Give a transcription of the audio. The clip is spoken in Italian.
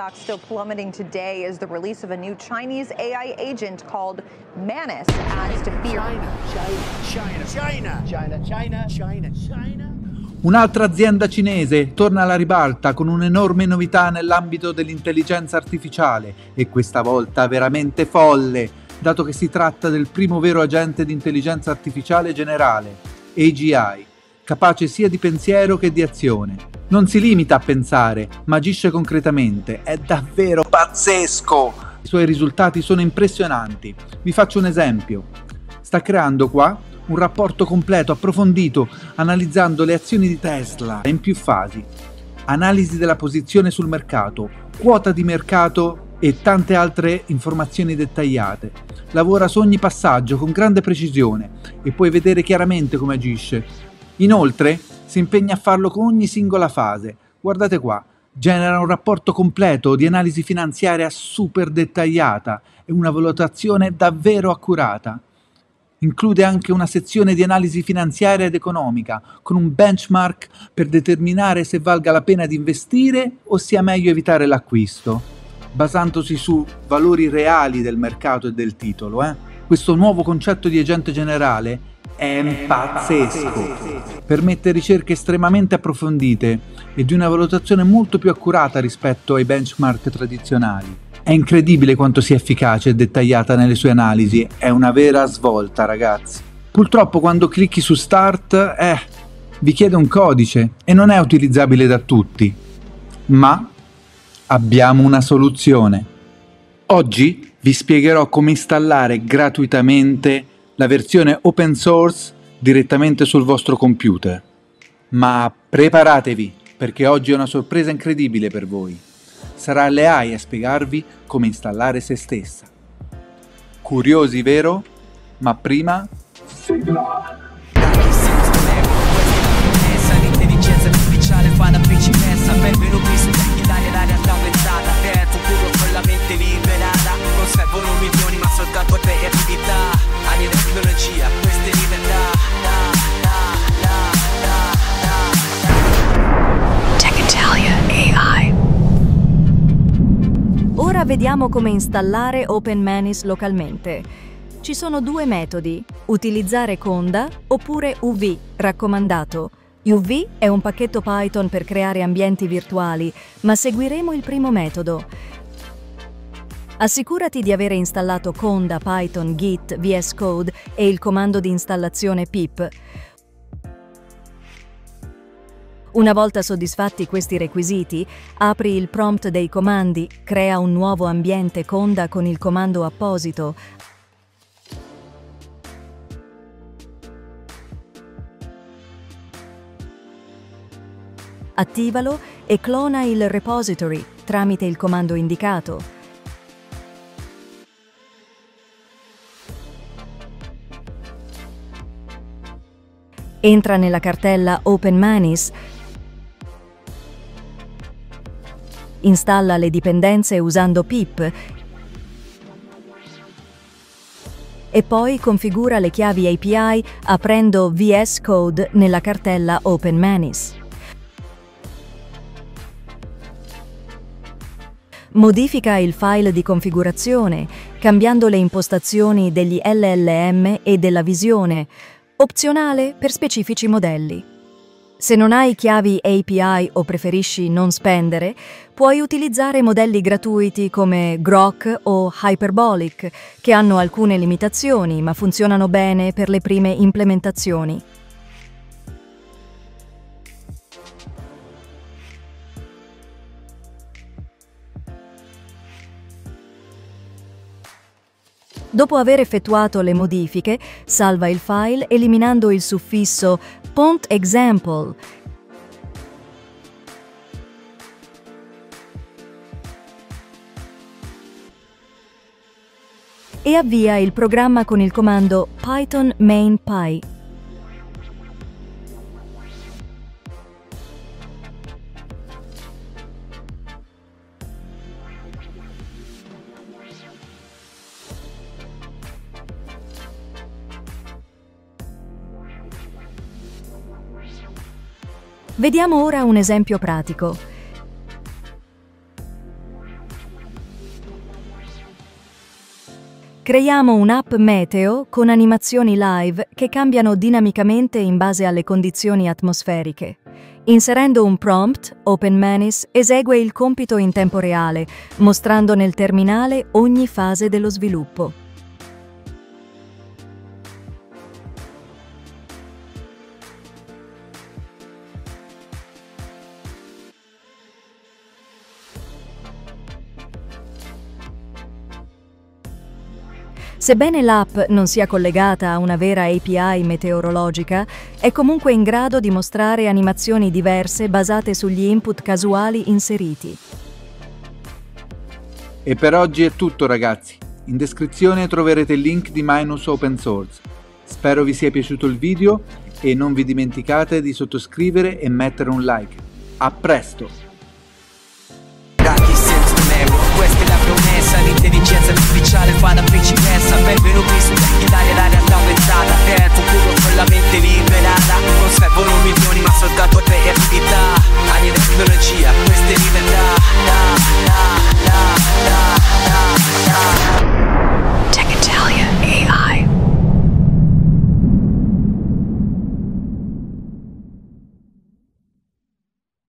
stock still plummeting today as the release of a new Chinese AI agent called Manus adds to fear. China. Un'altra azienda cinese torna alla ribalta con un'enorme novità nell'ambito dell'intelligenza artificiale, e questa volta veramente folle, dato che si tratta del primo vero agente di intelligenza artificiale generale, AGI, capace sia di pensiero che di azione. Non si limita a pensare, ma agisce concretamente. È davvero pazzesco! I suoi risultati sono impressionanti. Vi faccio un esempio. Sta creando qua un rapporto completo, approfondito, analizzando le azioni di Tesla in più fasi, analisi della posizione sul mercato, quota di mercato e tante altre informazioni dettagliate. Lavora su ogni passaggio con grande precisione e puoi vedere chiaramente come agisce. Inoltre si impegna a farlo con ogni singola fase. Guardate qua, genera un rapporto completo di analisi finanziaria super dettagliata e una valutazione davvero accurata. Include anche una sezione di analisi finanziaria ed economica, con un benchmark per determinare se valga la pena di investire o sia meglio evitare l'acquisto, basandosi su valori reali del mercato e del titolo. Questo nuovo concetto di agente generale è pazzesco! Permette ricerche estremamente approfondite e di una valutazione molto più accurata rispetto ai benchmark tradizionali. È incredibile quanto sia efficace e dettagliata nelle sue analisi, è una vera svolta, ragazzi. Purtroppo quando clicchi su Start, vi chiede un codice e non è utilizzabile da tutti. Ma abbiamo una soluzione. Oggi vi spiegherò come installare gratuitamente la versione open source direttamente sul vostro computer. Ma preparatevi, perché oggi è una sorpresa incredibile per voi. Sarà l'AI a spiegarvi come installare se stessa. Curiosi, vero? Ma prima... Ora vediamo come installare OpenManus localmente. Ci sono due metodi: utilizzare Conda oppure UV, raccomandato. UV è un pacchetto Python per creare ambienti virtuali, ma seguiremo il primo metodo. Assicurati di avere installato Conda, Python, Git, VS Code e il comando di installazione PIP. Una volta soddisfatti questi requisiti, apri il prompt dei comandi, crea un nuovo ambiente Conda con il comando apposito, attivalo e clona il repository tramite il comando indicato. Entra nella cartella OpenManus, installa le dipendenze usando pip e poi configura le chiavi API aprendo VS Code nella cartella OpenManus. Modifica il file di configurazione, cambiando le impostazioni degli LLM e della visione, opzionale per specifici modelli. Se non hai chiavi API o preferisci non spendere, puoi utilizzare modelli gratuiti come Groq o Hyperbolic, che hanno alcune limitazioni ma funzionano bene per le prime implementazioni. Dopo aver effettuato le modifiche, salva il file eliminando il suffisso .example e avvia il programma con il comando python main py. Vediamo ora un esempio pratico. Creiamo un'app meteo con animazioni live che cambiano dinamicamente in base alle condizioni atmosferiche. Inserendo un prompt, OpenManus esegue il compito in tempo reale, mostrando nel terminale ogni fase dello sviluppo. Sebbene l'app non sia collegata a una vera API meteorologica, è comunque in grado di mostrare animazioni diverse basate sugli input casuali inseriti. E per oggi è tutto, ragazzi. In descrizione troverete il link di Minus Open Source. Spero vi sia piaciuto il video e non vi dimenticate di sottoscrivere e mettere un like. A presto! Questa è la promessa, l'intelligenza artificiale fa da principessa, benvenuti su